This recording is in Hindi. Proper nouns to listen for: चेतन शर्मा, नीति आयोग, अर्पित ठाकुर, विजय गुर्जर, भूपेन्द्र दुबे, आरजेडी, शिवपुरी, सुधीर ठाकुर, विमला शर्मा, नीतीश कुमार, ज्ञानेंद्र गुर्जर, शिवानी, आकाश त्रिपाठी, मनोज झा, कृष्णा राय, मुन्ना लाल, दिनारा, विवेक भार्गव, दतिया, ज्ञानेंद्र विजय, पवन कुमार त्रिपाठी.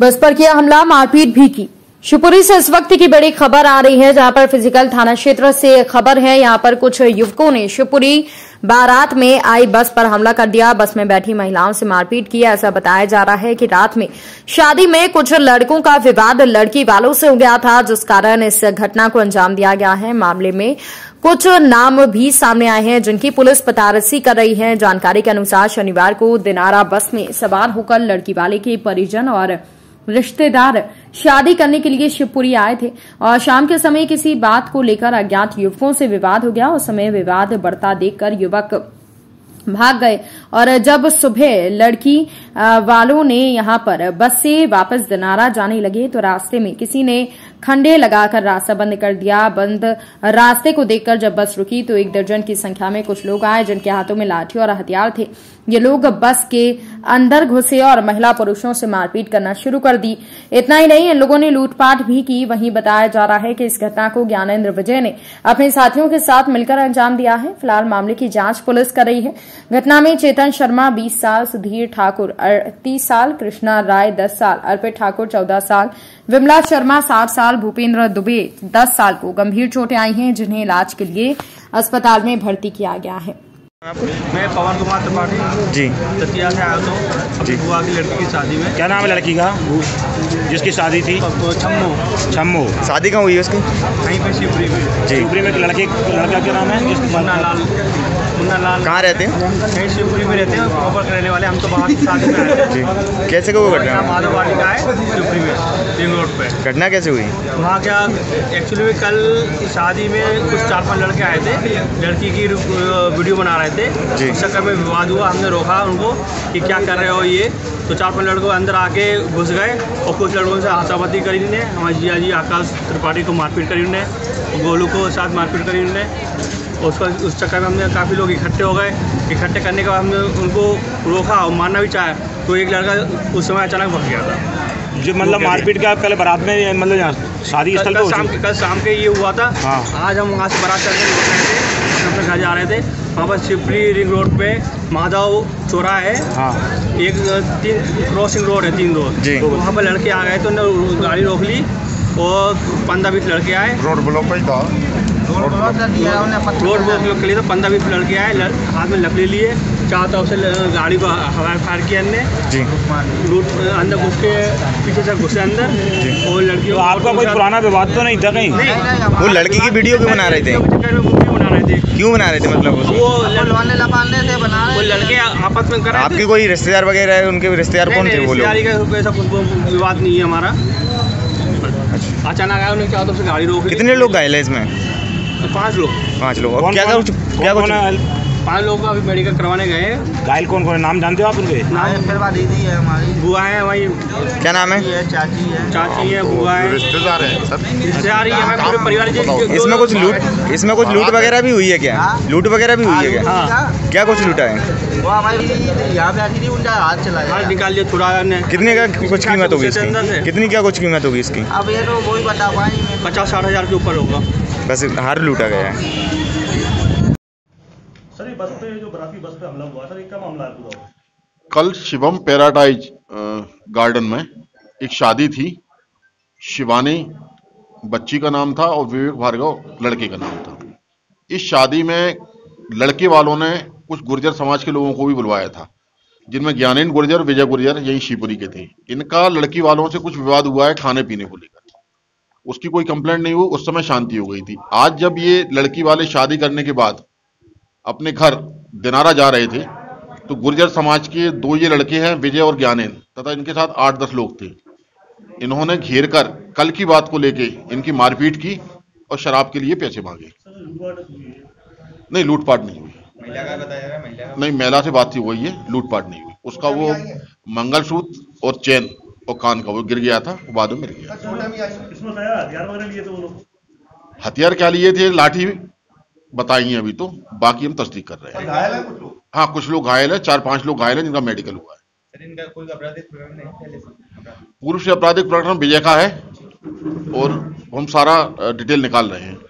बस पर किया हमला, मारपीट भी की। शिवपुरी से इस वक्त की बड़ी खबर आ रही है, जहां पर फिजिकल थाना क्षेत्र से खबर है। यहां पर कुछ युवकों ने शिवपुरी बारात में आई बस पर हमला कर दिया, बस में बैठी महिलाओं से मारपीट किया। ऐसा बताया जा रहा है कि रात में शादी में कुछ लड़कों का विवाद लड़की वालों से हो गया था, जिस कारण इस घटना को अंजाम दिया गया है। मामले में कुछ नाम भी सामने आए हैं, जिनकी पुलिस पतारसी कर रही है। जानकारी के अनुसार शनिवार को दिनारा बस में सवार होकर लड़की वाले के परिजन और रिश्तेदार शादी करने के लिए शिवपुरी आए थे और शाम के समय किसी बात को लेकर अज्ञात युवकों से विवाद हो गया। उस समय विवाद बढ़ता देखकर युवक भाग गए और जब सुबह लड़की वालों ने यहां पर बस से वापस दिनारा जाने लगे तो रास्ते में किसी ने खंडे लगाकर रास्ता बंद कर दिया। बंद रास्ते को देखकर जब बस रुकी तो 1 दर्जन की संख्या में कुछ लोग आए, जिनके हाथों में लाठी और हथियार थे। ये लोग बस के अंदर घुसे और महिला पुरुषों से मारपीट करना शुरू कर दी। इतना ही नहीं, इन लोगों ने लूटपाट भी की। वहीं बताया जा रहा है कि इस घटना को ज्ञानेंद्र विजय ने अपने साथियों के साथ मिलकर अंजाम दिया है। फिलहाल मामले की जांच पुलिस कर रही है। घटना में चेतन शर्मा 20 साल, सुधीर ठाकुर 38 साल, कृष्णा राय 10 साल, अर्पित ठाकुर 14 साल, विमला शर्मा 7 साल, भूपेन्द्र दुबे 10 साल को गंभीर चोटें आई हैं, जिन्हें इलाज के लिए अस्पताल में भर्ती किया गया है। मैं पवन कुमार त्रिपाठी जी दतिया से आया हूँ अपनी बुआ की लड़की की शादी में। क्या नाम है लड़की का जिसकी शादी थी? छम्मो। शादी कहाँ हुई है उसकी? वहीं पे शिवपुरी में। शिवपुरी में लड़का क्या नाम है? मुन्ना लाल। कहाँ रहते हैं? यहीं शिवपुरी में रहते हैं, प्रॉपर के रहने वाले। हम तो बाहर शादी में आए थे। कैसे को घटना? माधव वाटिका है शिवपुरी में, रिंग रोड पर। घटना कैसे हुई वहाँ? क्या एक्चुअली कल शादी में कुछ 4-5 लड़के आए थे, लड़की की वीडियो बना रहे थे। उस चक्कर में विवाद हुआ, हमने रोका उनको कि क्या कर रहे हो ये। तो 4-5 लड़कों अंदर आके घुस गए और कुछ लड़कों से हाथापाई करी ने। हमारे जिया जी आकाश त्रिपाठी को मारपीट करी ने, गोलू को साथ मारपीट करी ने। उसका उस चक्कर में हमने काफ़ी लोग इकट्ठे हो गए। इकट्ठे करने के बाद हमने उनको रोका और मारना भी चाहा तो एक लड़का उस समय अचानक भाग गया था। जो मतलब मारपीट का कल बारात में, मतलब शादी स्थल पे कल शाम के ये हुआ था। आज हम वहाँ से बारात चलते अपने घर जा रहे थे, वहाँ पर शिवपुरी रिंग रोड पे माधव चौरा है। हाँ। एक 3 क्रॉसिंग रोड है, 3 रोड जी। तो वहाँ पर लड़के आ गए तो उन्होंने गाड़ी रोक ली और 15-20 लड़के आए। रोड ब्लॉक ही था, रोड ब्लॉक के लिए तो 15-20 लड़के आए, हाथ में लकड़ी लिए, चाहता उसे गाड़ी को हवाई फायर किया जी। अंदर घुस के पीछे से घुसे अंदर और लड़की। आपका कोई पुराना विवाद तो नहीं था कहीं? वो लड़की की वीडियो भी बना रहे थे। क्यों बना रहे थे? मतलब वो लड़के आपस में कर रहे थे। आपके कोई रिश्तेदार वगैरह है? उनके रिश्तेदार कौन थे वो लोग? ऐसा कुछ विवाद नहीं है हमारा। अचानक आया, उन्होंने क्या तो गाड़ी रोक। कितने लोग घायल है इसमें? 5 लोग। और क्या? 5 लोग अभी मेडिकल करवाने गए हैं। घायल कौन कौन है? नाम जानते हो आप उनके? नाम फिलवा दीदी है हमारी, बुआ है वही। क्या नाम है? चाची है, बुआ है, रिश्तेदार है, सब रिश्तेदार ही है पूरे परिवार। इसमें कुछ लूट वगैरह भी हुई है क्या? लूट वगैरह भी हुई है क्या? हाँ। क्या कुछ लूटा है? वो हमारी यहाँ पे आती थी, उनका हाथ चला गया, हाथ निकाल लिया थोड़ा। कितने का कुछ कीमत होगी इसकी? कितनी क्या कुछ कीमत होगी इसकी? अब ये तो वही बता पाएंगे, 50-60 हज़ार के ऊपर होगा। बस हार लूटा गया है सर। ये बस पे जो बराती बस पे हमला हुआ सर, ये क्या मामला है पूरा? कल शिवम पैराडाइज गार्डन में एक शादी थी। शिवानी बच्ची का नाम था और विवेक भार्गव लड़के का नाम था। इस शादी में लड़के वालों ने कुछ गुर्जर समाज के लोगों को भी बुलवाया था, जिनमें ज्ञानेंद्र गुर्जर, विजय गुर्जर यही शिवपुरी के थे। इनका लड़की वालों से कुछ विवाद हुआ है खाने पीने को लेकर। उसकी कोई कंप्लेंट नहीं हुई, उस समय शांति हो गई थी। आज जब ये लड़की वाले शादी करने के बाद अपने घर दिनारा जा रहे थे तो गुर्जर समाज के 2 ये लड़के हैं, विजय और ज्ञानेंद्र, तथा इनके साथ 8-10 लोग थे। इन्होंने घेर कर कल की बात को लेके इनकी मारपीट की और शराब के लिए पैसे मांगे। नहीं, लूटपाट नहीं हुई। नहीं, महिला से बातचीत हुई है, लूटपाट नहीं हुई। उसका वो मंगलसूत्र और चैन और कान का वो गिर गया था, वो बाद में मिल गया। हथियार क्या लिए थे? लाठी बताइए, अभी तो बाकी हम तस्दीक कर रहे हैं। घायल है कुछ लोग? हाँ, कुछ लोग घायल है, 4-5 लोग घायल है, जिनका मेडिकल हुआ है। इनका कोई आपराधिक प्रकरण नहीं है? पूर्व से आपराधिक प्रकरण विजय का है और हम सारा डिटेल निकाल रहे हैं।